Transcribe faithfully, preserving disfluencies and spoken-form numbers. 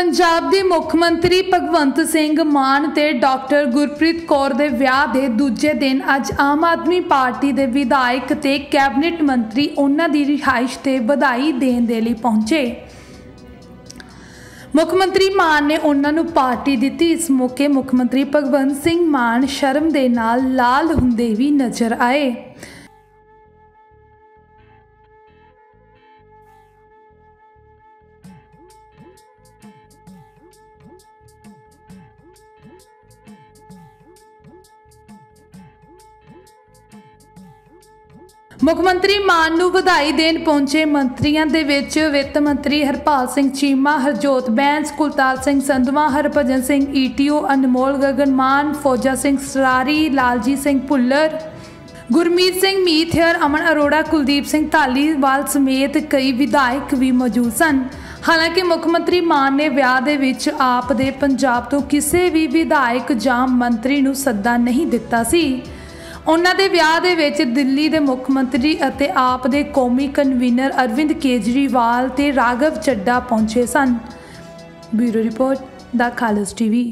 पंजाब के मुख्य मंत्री भगवंत सिंह मान ते डॉक्टर गुरप्रीत कौर के विआह के दूजे दिन अज आम आदमी पार्टी के विधायक ते कैबिनेट मंत्री उन्हां दी रिहाइश ते बधाई देण दे लई पहुंचे। मुख्यमंत्री मान ने उन्हां नूं पार्टी दिती। इस मौके मुख्यमंत्री भगवंत सिंह मान शर्म दे नाल लाल हुंदे भी नज़र आए। मुख्यमंत्री मान नूं वधाई देण पहुंचे मंत्रियों के विच वित्त मंत्री हरपाल सिंह चीमा, हरजोत बैंस, कुलतार सिंह संधवा, हरभजन सिंह ईटीओ, अनमोल गगन मान, फौजा सिंह सरारी, लालजीत सिंह पुल्लर, गुरमीत सिंह मीथेर, अमन अरोड़ा, कुलदीप सिंह थालीवाल समेत कई विधायक भी मौजूद सन। हालांकि मुख्यमंत्री मान ने विआह दे विच आप दे पंजाब तो किसी भी विधायक जां मंत्री नूं सद्दा नहीं दिता सी। उन्हां दे विआह दे विच दिल्ली के मुख्य मंत्री अते आप दे कौमी कन्वीनर अरविंद केजरीवाल ते राघव चड्ढा पहुंचे सन। Bureau report the खालस TV.